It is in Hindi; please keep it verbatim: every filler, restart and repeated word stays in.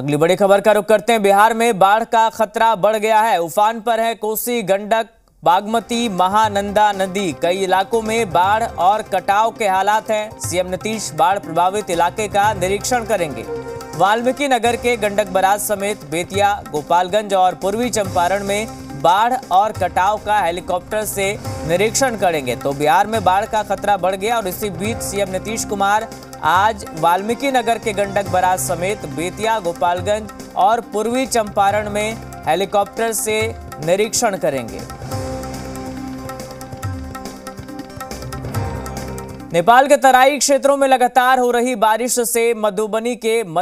अगली बड़ी खबर का रुख करते हैं। बिहार में बाढ़ का खतरा बढ़ गया है, उफान पर है कोसी, गंडक, बागमती, महानंदा नदी। कई इलाकों में बाढ़ और कटाव के हालात हैं। सीएम नीतीश बाढ़ प्रभावित इलाके का निरीक्षण करेंगे। वाल्मीकि नगर के गंडक बराज समेत बेतिया, गोपालगंज और पूर्वी चंपारण में बाढ़ और कटाव का हेलीकॉप्टर से निरीक्षण करेंगे। तो बिहार में बाढ़ का खतरा बढ़ गया और इसी बीच सीएम नीतीश कुमार आज वाल्मीकि नगर के गंडक बराज समेत बेतिया, गोपालगंज और पूर्वी चंपारण में हेलीकॉप्टर से निरीक्षण करेंगे। नेपाल के तराई क्षेत्रों में लगातार हो रही बारिश से मधुबनी के